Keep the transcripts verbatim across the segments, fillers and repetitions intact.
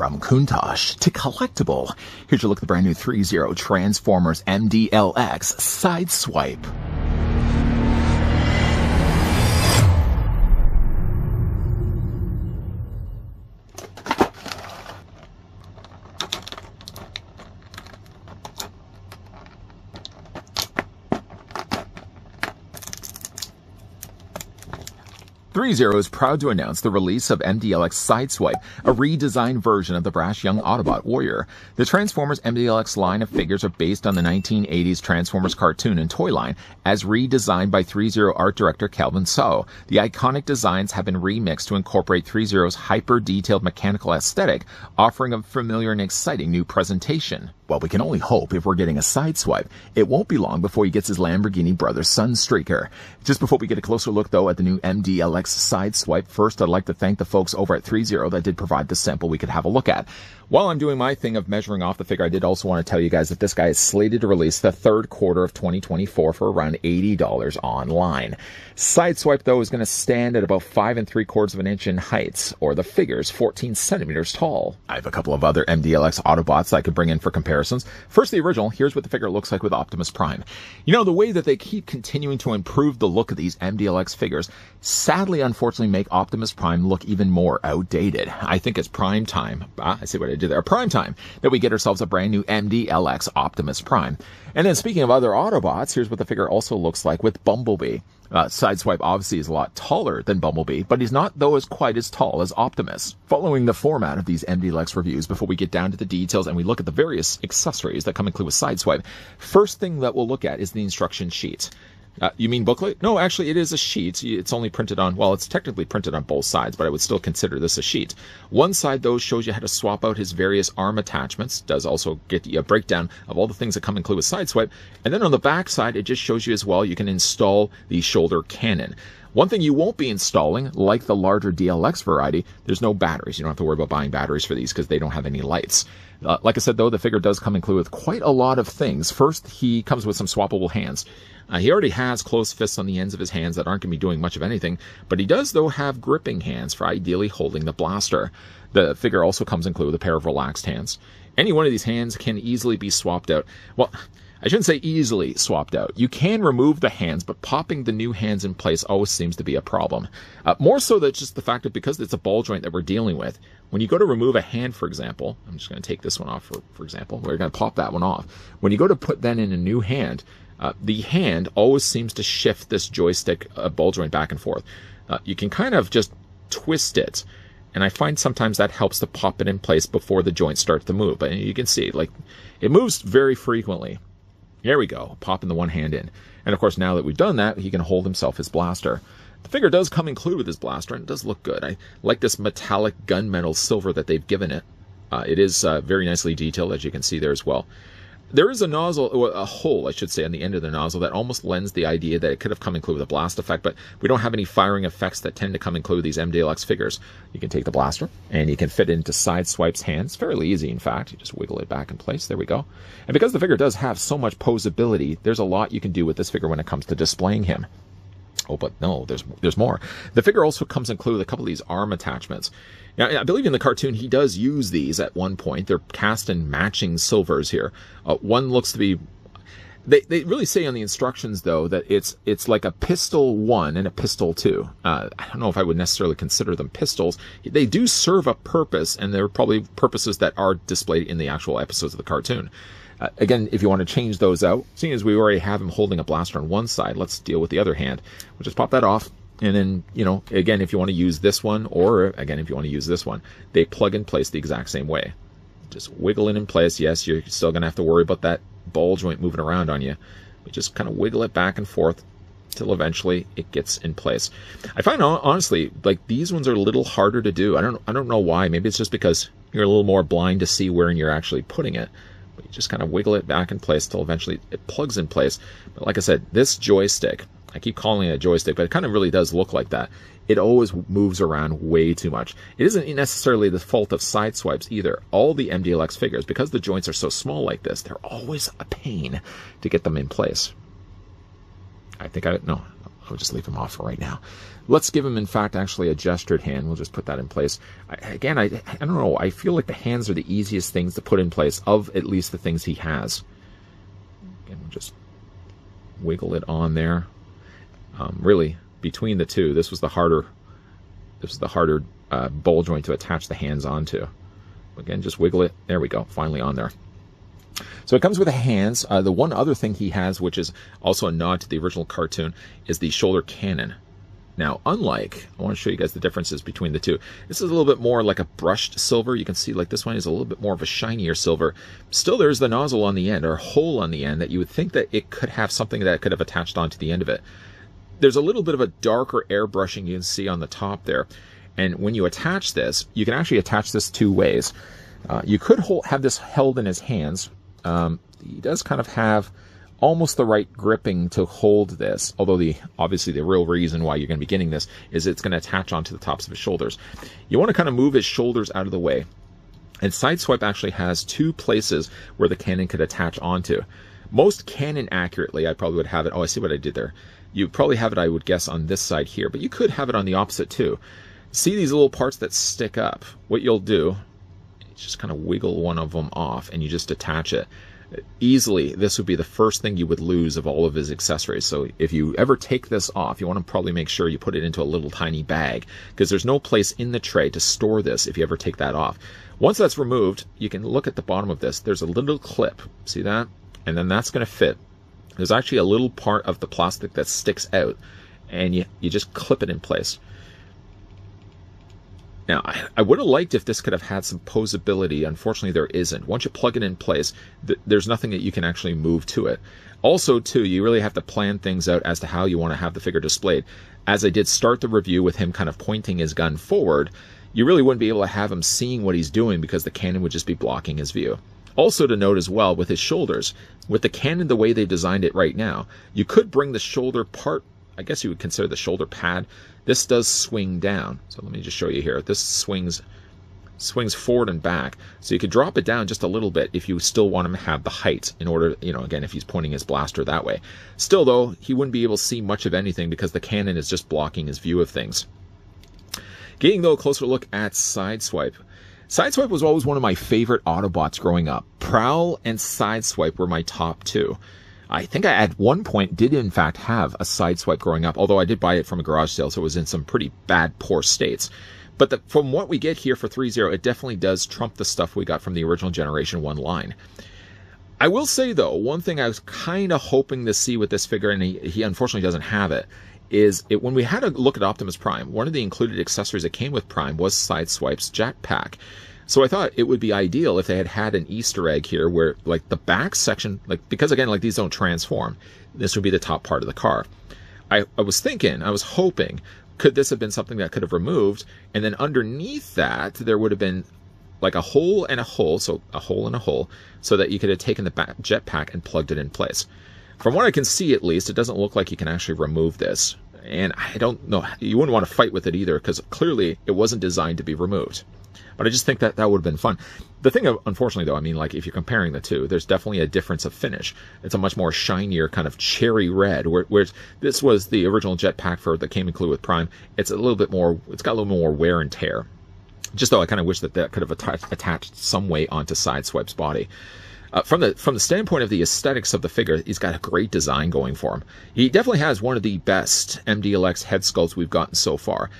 From Countach to collectible, here's your look at the brand new Threezero Transformers M D L X Sideswipe. Threezero is proud to announce the release of M D L X Sideswipe, a redesigned version of the brash young Autobot warrior. The Transformers M D L X line of figures are based on the nineteen eighties Transformers cartoon and toy line, as redesigned by Threezero art director Kelvin So. The iconic designs have been remixed to incorporate Threezero's hyper-detailed mechanical aesthetic, offering a familiar and exciting new presentation. Well, we can only hope if we're getting a Sideswipe, it won't be long before he gets his Lamborghini brother Sunstreaker. Just before we get a closer look, though, at the new M D L X Sideswipe, first I'd like to thank the folks over at Threezero that did provide the sample we could have a look at. While I'm doing my thing of measuring off the figure, I did also want to tell you guys that this guy is slated to release the third quarter of twenty twenty-four for around eighty dollars online. Sideswipe, though, is going to stand at about five and three quarters of an inch in height, or the figure's fourteen centimeters tall. I have a couple of other M D L X Autobots that I could bring in for comparisons. First, the original. Here's what the figure looks like with Optimus Prime. You know, the way that they keep continuing to improve the look of these M D L X figures, sadly, unfortunately, make Optimus Prime look even more outdated. I think it's prime time. Ah, I see what I did there. Prime time that we get ourselves a brand new M D L X Optimus Prime. And then, speaking of other Autobots, here's what the figure also looks like with Bumblebee. Uh, Sideswipe obviously is a lot taller than Bumblebee, but he's not, though, as quite as tall as Optimus. Following the format of these M D L X reviews, before we get down to the details and we look at the various accessories that come included with Sideswipe, first thing that we'll look at is the instruction sheet. Uh, you mean booklet? No, actually, it is a sheet. It's only printed on, well, it's technically printed on both sides, but I would still consider this a sheet. One side, though, shows you how to swap out his various arm attachments, does also get you a breakdown of all the things that come included with Sideswipe. And then on the back side, it just shows you as well, you can install the shoulder cannon. One thing you won't be installing, like the larger D L X variety, there's no batteries. You don't have to worry about buying batteries for these because they don't have any lights. Uh, like I said, though, the figure does come included with quite a lot of things. First, he comes with some swappable hands. Uh, he already has closed fists on the ends of his hands that aren't going to be doing much of anything, but he does, though, have gripping hands for ideally holding the blaster. The figure also comes included with a pair of relaxed hands. Any one of these hands can easily be swapped out. Well, I shouldn't say easily swapped out. You can remove the hands, but popping the new hands in place always seems to be a problem. Uh, more so than just the fact that because it's a ball joint that we're dealing with, when you go to remove a hand, for example, I'm just going to take this one off, for, for example. We're going to pop that one off. When you go to put then in a new hand, uh, the hand always seems to shift this joystick uh, ball joint back and forth. Uh, you can kind of just twist it, and I find sometimes that helps to pop it in place before the joints start to move. But you can see, like, it moves very frequently. There we go, popping the one hand in. And of course, now that we've done that, he can hold himself his blaster. The figure does come included with his blaster, and it does look good. I like this metallic gunmetal silver that they've given it. Uh, it is uh, very nicely detailed, as you can see there as well. There is a nozzle, a hole, I should say, on the end of the nozzle that almost lends the idea that it could have come included with a blast effect, but we don't have any firing effects that tend to come included with these M D L X figures. You can take the blaster, and you can fit it into Sideswipe's hands. Fairly easy, in fact. You just wiggle it back in place. There we go. And because the figure does have so much posability, there's a lot you can do with this figure when it comes to displaying him. Oh, but no, there's there's more. The figure also comes included with a couple of these arm attachments. Now, I believe in the cartoon, he does use these at one point. They're cast in matching silvers here. Uh, one looks to be... They, they really say on the instructions, though, that it's it's like a pistol one and a pistol two. Uh, I don't know if I would necessarily consider them pistols. They do serve a purpose, and they're probably purposes that are displayed in the actual episodes of the cartoon. Uh, again, if you want to change those out, seeing as we already have him holding a blaster on one side, let's deal with the other hand. We'll just pop that off. And then, you know, again, if you want to use this one, or again, if you want to use this one, they plug in place the exact same way. Just wiggle it in place. Yes, you're still going to have to worry about that ball joint moving around on you. We just kind of wiggle it back and forth till eventually it gets in place. I find, honestly, like these ones are a little harder to do. I don't, I don't know why. Maybe it's just because you're a little more blind to see where you're actually putting it. You just kind of wiggle it back in place till eventually it plugs in place. But like I said, this joystick, I keep calling it a joystick, but it kind of really does look like that. It always moves around way too much. It isn't necessarily the fault of Sideswipe's either. All the M D L X figures, because the joints are so small like this, they're always a pain to get them in place. I think I, no, I'll just leave him off for right now. Let's give him, in fact, actually a gestured hand. We'll just put that in place. I, again, I, I don't know. I feel like the hands are the easiest things to put in place of at least the things he has. Again, we'll just wiggle it on there. Um, really, between the two, this was the harder, this was the harder uh, bowl joint to attach the hands onto. Again, just wiggle it. There we go. Finally on there. So it comes with the hands. Uh, the one other thing he has, which is also a nod to the original cartoon, is the shoulder cannon. Now, unlike, I want to show you guys the differences between the two. This is a little bit more like a brushed silver. You can see like this one is a little bit more of a shinier silver. Still, there's the nozzle on the end, or a hole on the end, that you would think that it could have something that it could have attached onto the end of it. There's a little bit of a darker airbrushing you can see on the top there. And when you attach this, you can actually attach this two ways. Uh, you could hold, have this held in his hands. Um, he does kind of have almost the right gripping to hold this, although the obviously the real reason why you're going to be getting this is it's going to attach onto the tops of his shoulders. You want to kind of move his shoulders out of the way. And Sideswipe actually has two places where the cannon could attach onto. Most cannon accurately, I probably would have it. Oh, I see what I did there. You probably have it, I would guess, on this side here, but you could have it on the opposite too. See these little parts that stick up? What you'll do, just kind of wiggle one of them off and you just detach it. Easily, this would be the first thing you would lose of all of his accessories. So if you ever take this off, you want to probably make sure you put it into a little tiny bag, because there's no place in the tray to store this if you ever take that off. Once that's removed, you can look at the bottom of this. There's a little clip. See that? And then that's going to fit. There's actually a little part of the plastic that sticks out, and you, you just clip it in place. Now, I, I would have liked if this could have had some posability. Unfortunately, there isn't. Once you plug it in place, th there's nothing that you can actually move to it. Also, too, you really have to plan things out as to how you want to have the figure displayed. As I did start the review with him kind of pointing his gun forward, you really wouldn't be able to have him seeing what he's doing because the cannon would just be blocking his view. Also to note as well, with his shoulders, with the cannon the way they designed it right now, you could bring the shoulder part, I guess you would consider the shoulder pad. This does swing down. So let me just show you here. This swings swings forward and back. So you could drop it down just a little bit if you still want him to have the height in order, you know, again, if he's pointing his blaster that way. Still, though, he wouldn't be able to see much of anything because the cannon is just blocking his view of things. Getting, though, a closer look at Sideswipe. Sideswipe was always one of my favorite Autobots growing up. Prowl and Sideswipe were my top two. I think I, at one point, did in fact have a Sideswipe growing up, although I did buy it from a garage sale, so it was in some pretty bad, poor states. But the, from what we get here for Threezero, it definitely does trump the stuff we got from the original Generation one line. I will say, though, one thing I was kind of hoping to see with this figure, and he, he unfortunately doesn't have it, is it, when we had a look at Optimus Prime, one of the included accessories that came with Prime was Sideswipe's jetpack. So I thought it would be ideal if they had had an Easter egg here where, like, the back section, like, because, again, like, these don't transform. This would be the top part of the car. I, I was thinking, I was hoping, could this have been something that could have removed? And then underneath that, there would have been, like, a hole and a hole, so a hole and a hole, so that you could have taken the jetpack and plugged it in place. From what I can see, at least, it doesn't look like you can actually remove this. And I don't know, you wouldn't want to fight with it either, because clearly it wasn't designed to be removed. But I just think that that would have been fun. The thing, unfortunately, though, I mean, like, if you're comparing the two, there's definitely a difference of finish. It's a much more shinier kind of cherry red, whereas this was the original jetpack for that came included with Prime. It's a little bit more, it's got a little more wear and tear. Just though I kind of wish that that could have attached, attached some way onto Sideswipe's body. Uh, from the from the standpoint of the aesthetics of the figure, he's got a great design going for him. He definitely has one of the best M D L X head sculpts we've gotten so far.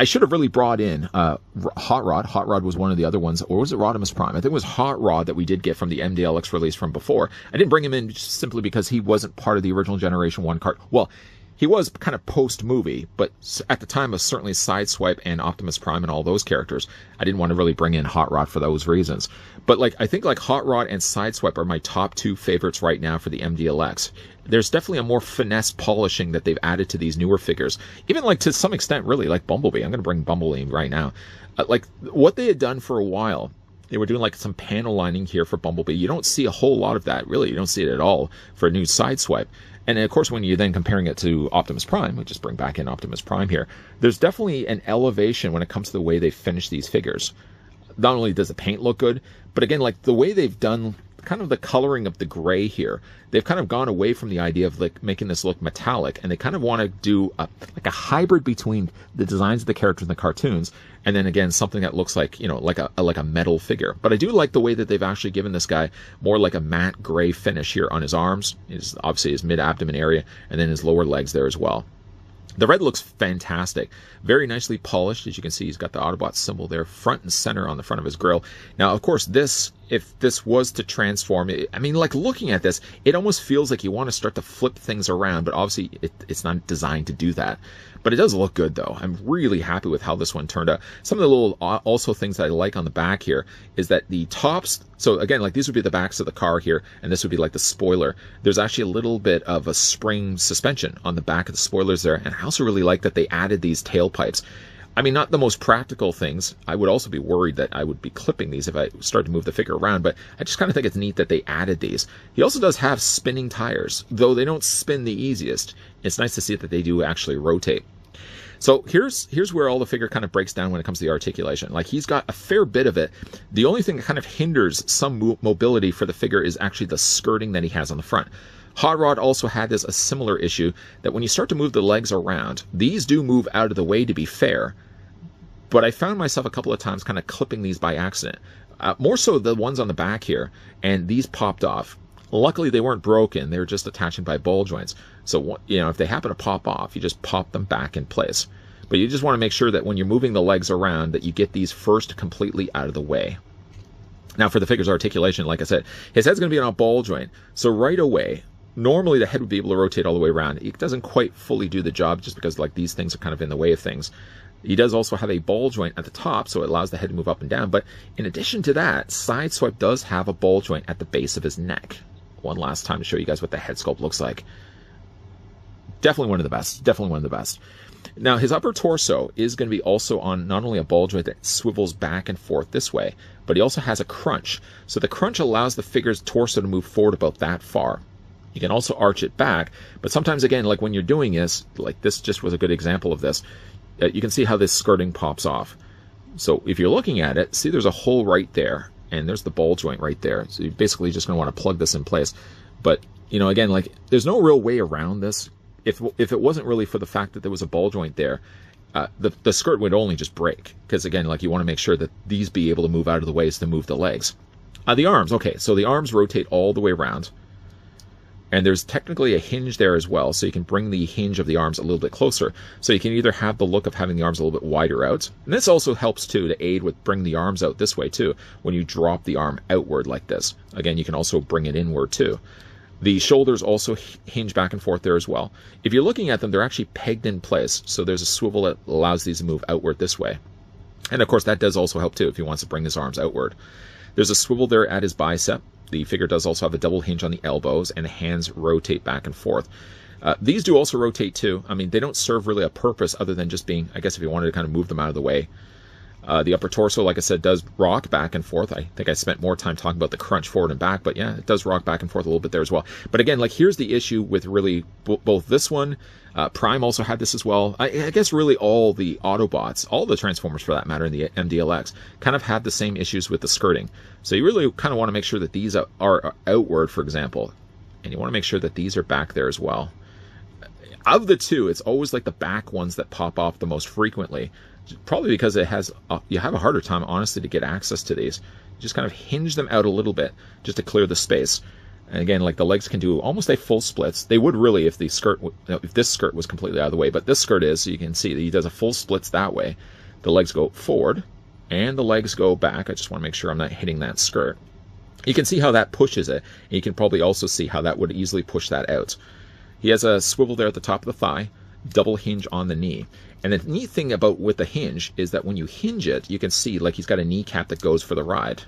I should have really brought in uh, Hot Rod. Hot Rod was one of the other ones. Or was it Rodimus Prime? I think it was Hot Rod that we did get from the M D L X release from before. I didn't bring him in simply because he wasn't part of the original Generation one card. Well, he was kind of post-movie, but at the time of certainly Sideswipe and Optimus Prime and all those characters, I didn't want to really bring in Hot Rod for those reasons. But like I think like Hot Rod and Sideswipe are my top two favorites right now for the M D L X. There's definitely a more finesse polishing that they've added to these newer figures. Even like to some extent, really, like Bumblebee. I'm going to bring Bumblebee right now. Uh, like what they had done for a while, they were doing like some panel lining here for Bumblebee. You don't see a whole lot of that, really. You don't see it at all for a new Sideswipe. And of course, when you're then comparing it to Optimus Prime, we just bring back in Optimus Prime here, there's definitely an elevation when it comes to the way they finish these figures. Not only does the paint look good, but again, like the way they've done kind of the coloring of the gray here. They've kind of gone away from the idea of like making this look metallic, and they kind of want to do a, like a hybrid between the designs of the characters in the cartoons, and then again something that looks like, you know, like a, a like a metal figure. But I do like the way that they've actually given this guy more like a matte gray finish here on his arms, his obviously his mid-abdomen area, and then his lower legs there as well. The red looks fantastic. Very nicely polished. As you can see, he's got the Autobot symbol there front and center on the front of his grill. Now, of course, this, if this was to transform, I mean, like looking at this, it almost feels like you want to start to flip things around, but obviously it, it's not designed to do that. But it does look good, though. I'm really happy with how this one turned out. Some of the little also things that I like on the back here is that the tops, so again, like these would be the backs of the car here, and this would be like the spoiler. There's actually a little bit of a spring suspension on the back of the spoilers there, and I also really like that they added these tailpipes. I mean, not the most practical things. I would also be worried that I would be clipping these if I started to move the figure around, but I just kind of think it's neat that they added these. He also does have spinning tires, though they don't spin the easiest. It's nice to see that they do actually rotate. So here's here's where all the figure kind of breaks down when it comes to the articulation. Like, he's got a fair bit of it. The only thing that kind of hinders some mo mobility for the figure is actually the skirting that he has on the front. Hot Rod also had this a similar issue, that when you start to move the legs around, these do move out of the way to be fair, but I found myself a couple of times kind of clipping these by accident. Uh, more so the ones on the back here, and these popped off. Luckily, they weren't broken. They were just attaching by ball joints. So, you know, if they happen to pop off, you just pop them back in place. But you just want to make sure that when you're moving the legs around that you get these first completely out of the way. Now, for the figure's articulation, like I said, his head's going to be on a ball joint. So right away, normally the head would be able to rotate all the way around. It doesn't quite fully do the job just because, like, these things are kind of in the way of things. He does also have a ball joint at the top, so it allows the head to move up and down. But in addition to that, Sideswipe does have a ball joint at the base of his neck. One last time to show you guys what the head sculpt looks like. Definitely one of the best. Definitely one of the best. Now, his upper torso is going to be also on not only a ball joint that swivels back and forth this way, but he also has a crunch. So the crunch allows the figure's torso to move forward about that far. You can also arch it back, but sometimes, again, like when you're doing this, like this just was a good example of this, you can see how this skirting pops off. So if you're looking at it, see there's a hole right there, and there's the ball joint right there. So you're basically just going to want to plug this in place. But, you know, again, like there's no real way around this. If, if it wasn't really for the fact that there was a ball joint there, uh, the, the skirt would only just break. Because, again, like you want to make sure that these be able to move out of the ways to move the legs. Uh, the arms. Okay, so the arms rotate all the way around. And there's technically a hinge there as well, so you can bring the hinge of the arms a little bit closer. So you can either have the look of having the arms a little bit wider out. And this also helps, too, to aid with bring the arms out this way, too, when you drop the arm outward like this. Again, you can also bring it inward, too. The shoulders also hinge back and forth there as well. If you're looking at them, they're actually pegged in place, so there's a swivel that allows these to move outward this way. And, of course, that does also help, too, if he wants to bring his arms outward. There's a swivel there at his bicep. The figure does also have a double hinge on the elbows, and the hands rotate back and forth. Uh, these do also rotate too. I mean, they don't serve really a purpose other than just being, I guess, if you wanted to kind of move them out of the way. Uh, the upper torso, like I said, does rock back and forth. I think I spent more time talking about the crunch forward and back, but yeah, it does rock back and forth a little bit there as well. But again, like here's the issue with really both this one. Uh, Prime also had this as well. I, I guess really all the Autobots, all the Transformers for that matter, and the M D L X, kind of had the same issues with the skirting. So you really kind of want to make sure that these are, are outward, for example. And you want to make sure that these are back there as well. Of the two, it's always like the back ones that pop off the most frequently. Probably because it has uh, you have a harder time, honestly, to get access to these. You just kind of hinge them out a little bit just to clear the space. And again, like the legs can do almost a full splits. They would really if the skirt, if this skirt was completely out of the way, but this skirt is, so you can see that he does a full splits that way. The legs go forward and the legs go back. I just want to make sure I'm not hitting that skirt. You can see how that pushes it. And you can probably also see how that would easily push that out. He has a swivel there at the top of the thigh, double hinge on the knee. And the neat thing about with the hinge is that when you hinge it, you can see like he's got a kneecap that goes for the ride.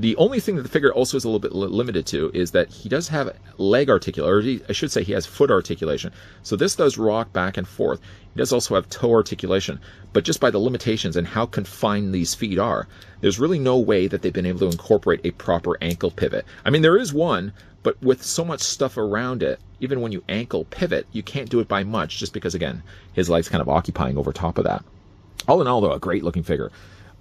The only thing that the figure also is a little bit limited to is that he does have leg articulation, or I should say he has foot articulation. So this does rock back and forth. He does also have toe articulation, but just by the limitations and how confined these feet are, there's really no way that they've been able to incorporate a proper ankle pivot. I mean, there is one, but with so much stuff around it, even when you ankle pivot, you can't do it by much just because, again, his leg's kind of occupying over top of that. All in all, though, a great looking figure.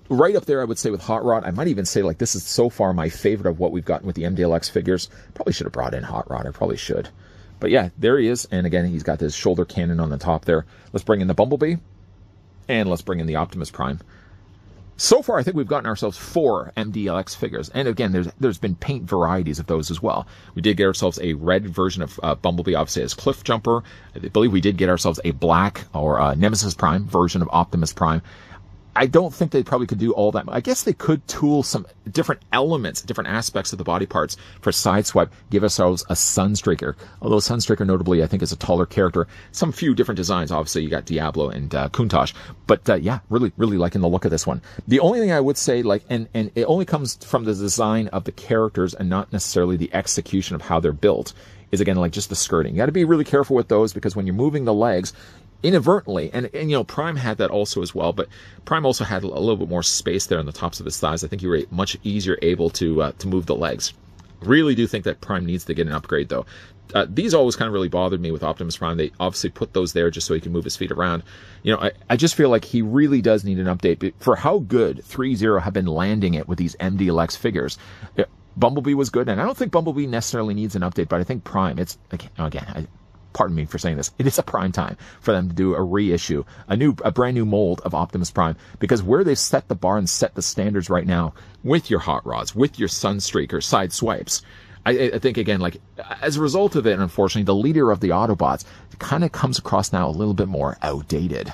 right up there, I would say, with Hot Rod. I might even say, like, this is so far my favorite of what we've gotten with the M D L X figures. Probably should have brought in Hot Rod. I probably should. But yeah, there he is. And again, he's got this shoulder cannon on the top there. Let's bring in the Bumblebee. And let's bring in the Optimus Prime. So far, I think we've gotten ourselves four M D L X figures. And again, there's there's been paint varieties of those as well. We did get ourselves a red version of uh, Bumblebee, obviously, as Cliff Jumper. I believe we did get ourselves a black or uh, Nemesis Prime version of Optimus Prime. I don't think they probably could do all that. I guess they could tool some different elements, different aspects of the body parts for Sideswipe, give ourselves a Sunstreaker. Although Sunstreaker, notably, I think is a taller character. Some few different designs. Obviously, you got Diablo and uh, Countach. But uh, yeah, really, really liking the look of this one. The only thing I would say, like, and, and it only comes from the design of the characters and not necessarily the execution of how they're built, is, again, like, just the skirting. You got to be really careful with those, because when you're moving the legs, inadvertently, and, and you know, Prime had that also as well, but Prime also had a little bit more space there on the tops of his thighs. I think you were much easier able to uh, to move the legs. Really do think that Prime needs to get an upgrade, though. Uh, these always kind of really bothered me with Optimus Prime. They obviously put those there just so he can move his feet around. You know, I, I just feel like he really does need an update. But for how good Threezero have been landing it with these M D L X figures, Bumblebee was good, and I don't think Bumblebee necessarily needs an update, but I think Prime, it's, again, again I... pardon me for saying this, it is a prime time for them to do a reissue, a new, a brand new mold of Optimus Prime, because where they've set the bar and set the standards right now with your Hot Rods, with your Sunstreaker, Sideswipes, I, I think, again, like, as a result of it, unfortunately, the leader of the Autobots kind of comes across now a little bit more outdated.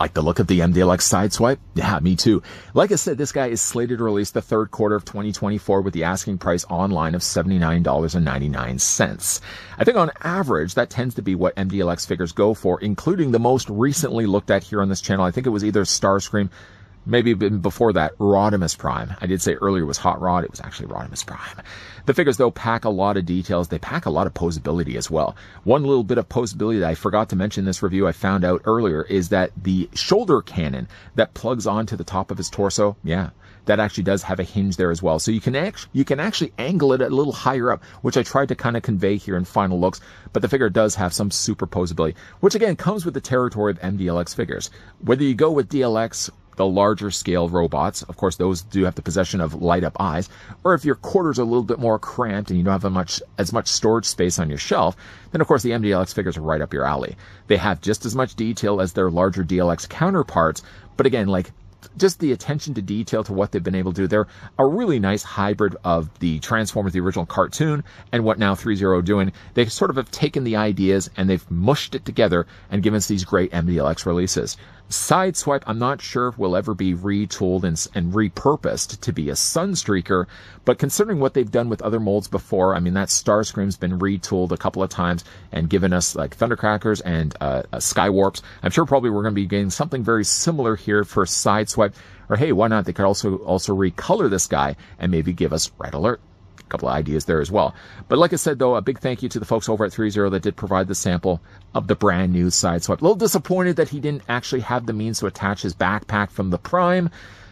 Like the look of the M D L X Sideswipe? Yeah, me too. Like I said, this guy is slated to release the third quarter of twenty twenty-four with the asking price online of seventy-nine ninety-nine. I think on average, that tends to be what M D L X figures go for, including the most recently looked at here on this channel. I think it was either Starscream, maybe before that, Rodimus Prime. I did say earlier it was Hot Rod. It was actually Rodimus Prime. The figures, though, pack a lot of details. They pack a lot of posability as well. One little bit of posability that I forgot to mention in this review, I found out earlier, is that the shoulder cannon that plugs onto the top of his torso, yeah, that actually does have a hinge there as well. So you can, act you can actually angle it a little higher up, which I tried to kind of convey here in final looks. But the figure does have some super posability, which, again, comes with the territory of M D L X figures. Whether you go with D L X, the larger scale robots, of course, those do have the possession of light up eyes, or if your quarters are a little bit more cramped and you don't have a much, as much storage space on your shelf, then of course the M D L X figures are right up your alley. They have just as much detail as their larger D L X counterparts, but again, like, just the attention to detail to what they've been able to do. They're a really nice hybrid of the Transformers, the original cartoon, and what now Threezero doing. They sort of have taken the ideas and they've mushed it together and given us these great M D L X releases. Sideswipe, I'm not sure if will ever be retooled and, and repurposed to be a Sunstreaker, but considering what they've done with other molds before, I mean, that Starscream's been retooled a couple of times and given us like Thundercrackers and uh, uh, Skywarps. I'm sure probably we're going to be getting something very similar here for Sideswipe, or hey, why not? They could also, also recolor this guy and maybe give us Red Alert. Couple of ideas there as well. But like I said, though, a big thank you to the folks over at Threezero that did provide the sample of the brand new Sideswipe. A little disappointed that he didn't actually have the means to attach his backpack from the Prime,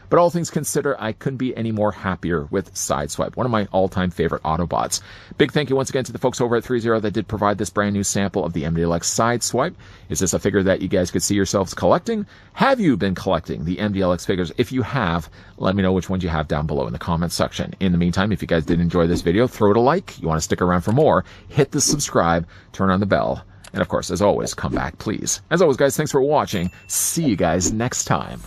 but all things considered, I couldn't be any more happier with Sideswipe, one of my all-time favorite Autobots. Big thank you once again to the folks over at Threezero that did provide this brand new sample of the M D L X Sideswipe. Is this a figure that you guys could see yourselves collecting? Have you been collecting the M D L X figures? If you have, let me know which ones you have down below in the comments section. In the meantime, if you guys did enjoy this video, throw it a like. You want to stick around for more, hit the subscribe, turn on the bell, and of course, as always, come back, please. As always, guys, thanks for watching. See you guys next time.